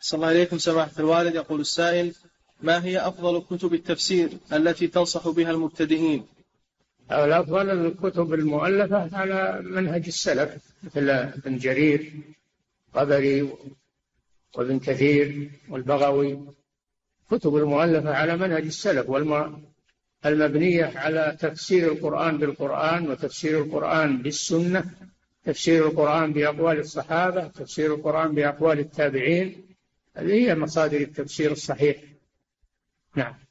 صلى الله عليكم سماحة الوالد. يقول السائل: ما هي أفضل كتب التفسير التي تنصح بها المبتدئين؟ الأفضل الكتب المؤلفة على منهج السلف، مثل ابن جرير الطبري وابن كثير والبغوي، كتب المؤلفة على منهج السلف والمبنية على تفسير القرآن بالقرآن، وتفسير القرآن بالسنة، تفسير القرآن بأقوال الصحابة، تفسير القرآن بأقوال التابعين، هذه هي مصادر التفسير الصحيح. نعم.